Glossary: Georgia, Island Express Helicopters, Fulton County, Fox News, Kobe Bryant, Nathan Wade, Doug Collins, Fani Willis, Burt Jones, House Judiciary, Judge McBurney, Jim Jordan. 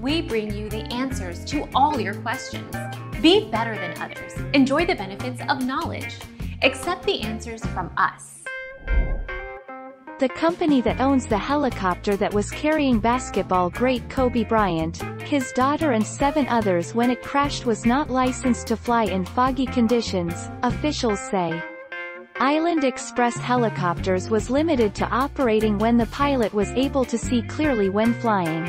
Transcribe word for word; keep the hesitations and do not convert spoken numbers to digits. we bring you the answers to all your questions. Be better than others. Enjoy the benefits of knowledge. Accept the answers from us. The company that owns the helicopter that was carrying basketball great Kobe Bryant, his daughter and seven others when it crashed was not licensed to fly in foggy conditions, officials say. Island Express Helicopters was limited to operating when the pilot was able to see clearly when flying.